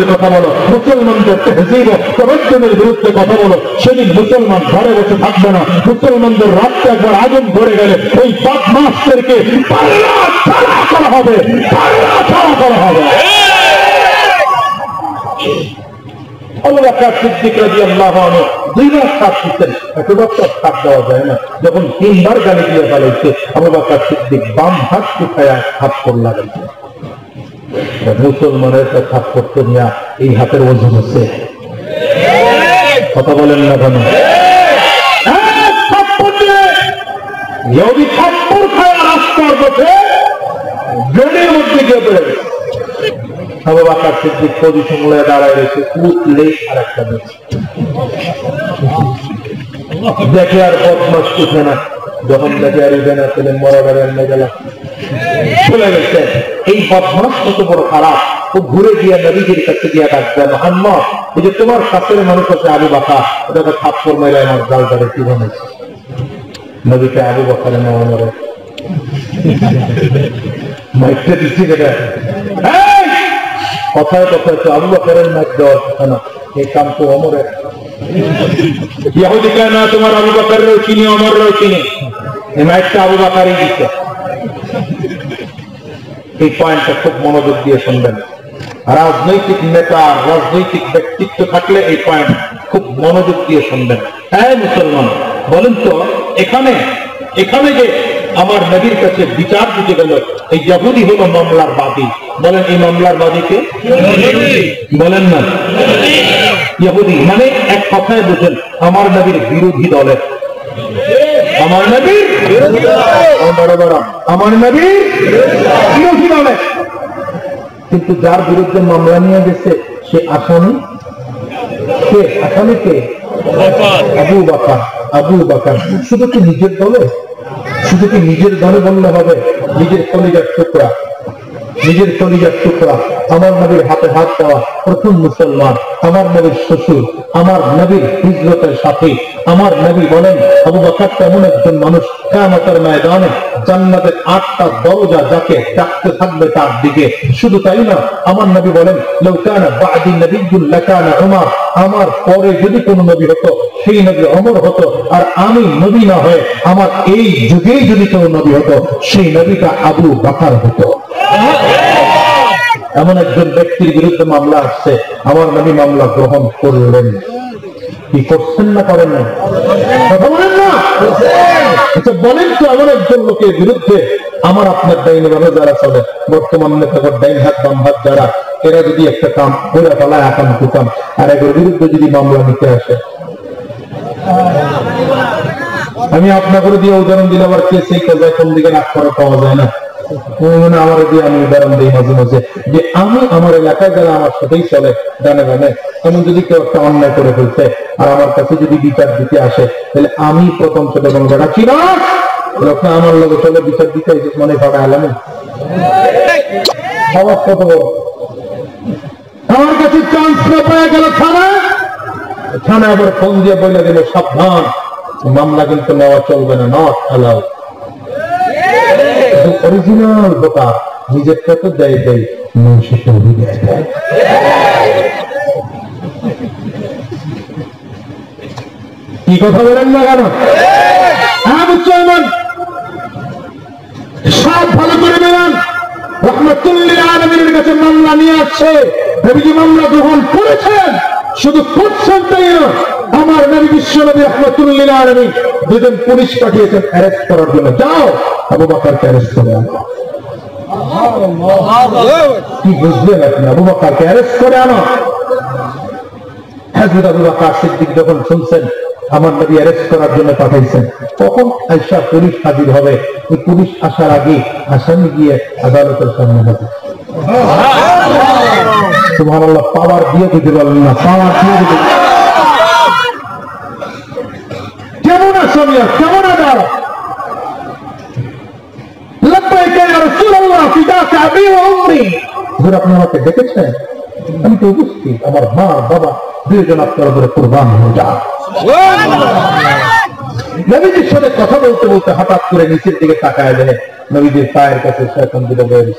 বিরুদ্ধে কথা বলো, মুসলমানদের তেহজিব ও তমদ্দুনের বিরুদ্ধে কথা বলো, সেদিন মুসলমান ঘরে বসে থাকবে না। মুসলমানদের রক্তে একবার আগুন ভরে গেলে এই বদমাশদেরকে পাল্লা ছাড়া করা হবে, পাল্লা ছাড়া করা হবে। আবু বকর সিদ্দিক রাদিয়াল্লাহু আনহু দুইবার সাক্ষীদের একবার সাক্ষ দেওয়া যায় না, যখন তিনবার গালি দিয়ে পালাইছে আবু বকর সিদ্দিক বাম হাত উঠায়া হাত করলা গেছে। মুসলমানের সাক্ষ করতে নিয়ে এই হাতের ওজন হচ্ছে, কথা বলেন না কেন? ইহুদি থাপ্পড় খায়া রাস্তার পথে গেড়ের মধ্যে গিয়ে পড়ে আবু বকর সিদ্দিক পজিশন লয়ে দাঁড়ায় রয়েছে, উঠলেই আর একটা দেখে আর বদমাশ উঠে না, যখন দেখে আর উঠে না ছেলে মরা বেড়ার মেজালা চলে গেছে। এই বদমাশ কত বড় খারাপ, ও ঘুরে গিয়ে নবীজির কাছে গিয়ে ডাকবে, মোহাম্মদ এই যে তোমার শাসের মানুষ আছে আবু বকর, ওটাকে থাপ্পড় মেরে আমার গালটারে কি বানাইছে। নবীকে আবু বকরের নাম ধরে মাইকটা দিচ্ছি, যেটা কথায় কথায় তো আবু বকরের নাক দেওয়ার কথা না, এই কাম তো ওমরের। ইহুদি কেন না তোমার আবু বকরের চিনি ওমরের চিনি, এই নাকটা আবু বকরই দিচ্ছে। এই পয়েন্টটা খুব মনোযোগ দিয়ে শুনবেন, রাজনৈতিক নেতা রাজনৈতিক ব্যক্তিত্ব থাকলে এই পয়েন্ট খুব মনোযোগ দিয়ে শুনবেন। হ্যাঁ মুসলমান বলেন তো, এখানে এখানে যে আমার নবীর কাছে বিচার দিতে গেল এই ইহুদি হলো মামলার বাদী, বলেন এই মামলার বাদীকে বলেন না ইহুদি, মানে এক কথায় বুঝেন আমার নবীর বিরোধী দলের, আমার নবীর বিরোধী দলের, আমার নবীর বিরোধী দলের। কিন্তু যার বিরুদ্ধে মামলা নিয়ে গেছে সে আসামি, সে আসামি কে? আবু বকর। আবু বকর শুধু কি নিজের দলে, শুধু কি নিজের দলে বললে হবে? নিজের কলিজার টুকরা, নিজের কলিজার টুকরা আমার নবীর হাতে হাত দেওয়া প্রথম মুসলমান, আমার নবীর শ্বশুর, আমার নবীর হিজরতের সাথী। আমার নবী বলেন আবু বকর তেমন একজন মানুষ কিয়ামতের ময়দানে জান্নাতের আটটা দরজা যাকে ডাকতে থাকবে তার দিকে। শুধু তাই না, আমার নবী বলেন লাউ কানা বাদি নবিয়ুল লাকানা উমর, আমার পরে যদি কোনো নবী হতো সেই নবী ওমর হতো, আর আমি নবী না হয়ে আমার এই যুগেই যদি কোনো নবী হতো সেই নবীটা আবু বকর হতো। এমন একজন ব্যক্তির বিরুদ্ধে মামলা আসছে, আমার নবী মামলা গ্রহণ করলেন। কি করছেন না করেন না? কথা বলেন না। আচ্ছা বলেন তো, এমন একজন লোকের বিরুদ্ধে আমার আপনার ডাইনে বামে যারা চলে, বর্তমান নেতাগর ডাইন হাত বাম হাত যারা, এরা যদি একটা কাম করে পালায় আকাম কুকাম, আর এদের বিরুদ্ধে যদি মামলা নিতে আসে, আমি আপনাকে দিয়ে উদাহরণ দিলে আবার কে সেই কাজে কোন দিকে নাক করা পাওয়া যায় না। আমার দিয়ে আমি উদাহরণ দিই মাঝে মাঝে যে আমি আমার এলাকায় যারা আমার সাথেই চলে ডানে বামে, আমি যদি কেউ একটা অন্যায় করে ফেলছে আর আমার কাছে যদি বিচার দিতে আসে, তাহলে আমি প্রথম ছোট কোনো জায়গা ছিল আমার লোক চলে বিচার দিতে মনে ফাঁকা এলাম সবার কত বড়। আমার কাছে চান্স না পাওয়া গেল থানা, থানা আবার ফোন দিয়ে বলে দিল সাবধান মামলা কিন্তু নেওয়া চলবে না, নট অ্যালাউ। অরিজিনাল বোকা নিজের কাছে দেয় দেয় মানুষকে দেয় দেয়। কি কথা বলেন না কেন? হ্যাঁ বুঝছেন, সব ভালো করে বেড়ান। রহমাতুল্লিল আলামিনের কাছে মামলা নিয়ে আসছে, নবীজি মামলা গ্রহণ করেছেন। শুধু করছেন তাই না, আমার নবী বিশ্বনবী রহমাতুল্লিল আলামিন দুজন পুলিশ পাঠিয়েছেন অ্যারেস্ট করার জন্য, যাও আবু বকরকে অ্যারেস্ট করে আনো। কি বুঝলেন আপনি? আবু বকরকে অ্যারেস্ট করে আনো। হযরত আবু বকর সিদ্দিক যখন শুনছেন আমার নবী অ্যারেস্ট করার জন্য পাঠাইছেন, তখন আয়েশা পুলিশ হাজির হবে, এই পুলিশ আসার আগে আসামি গিয়ে আদালতের সামনে যাবে। সুবহানাল্লাহ, পাওয়ার দিয়ে দিতে পারলেন না, পাওয়ার দিয়ে দিতে। কেমন আসামি, কেমন আদালত? লাব্বাইক ইয়া রাসূলুল্লাহ ফিদাকা আবি ওয়া উম্মি। হুজুর আপনি আমাকে দেখেছেন, আমি তো উপস্থিত, আমার মা বাবা দুইজন আপনার উপরে কুরবান হয়ে যায়। নবীজির সাথে কথা বলতে বলতে হঠাৎ করে নিচের দিকে তাকায় দেখে নবীজির পায়ের কাছে শয়তান দুটো বসে।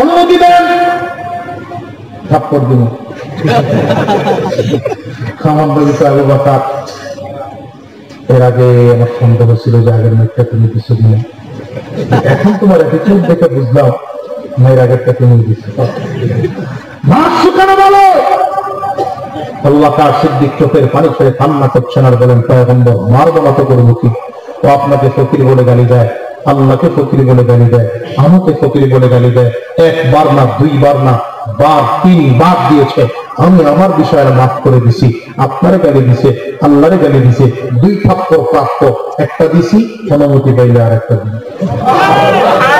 অনুমতি দেন থাপ্পড় দিব এর আগে আমার সন্দেহ ছিল যে আগের মেয়েটা তুমি কিছু দিলে এখন তোমার একটা চোখ দেখে বুঝলাম মেয়ের আগেরটা তুমি দিচ্ছি আল্লাহ সিদ্দিক চোখের পানি ছেড়ে কান্না করছেন আর বলেন পয়গম্বর মারব মতো করবো কি ও আপনাকে ফকির বলে গালি দেয় আল্লাহকে ফকির বলে গালি দেয় আমাকে ফকির বলে গালি দেয় একবার না দুইবার না বার তিনবার দিয়েছে আমি আমার বিষয়ে মাফ করে দিছি আপনারে গালি দিছে আল্লাহরে গালি দিছে দুই থাপ্পড় প্রাপ্য একটা দিছি অনুমতি পাইলে আর একটা দিন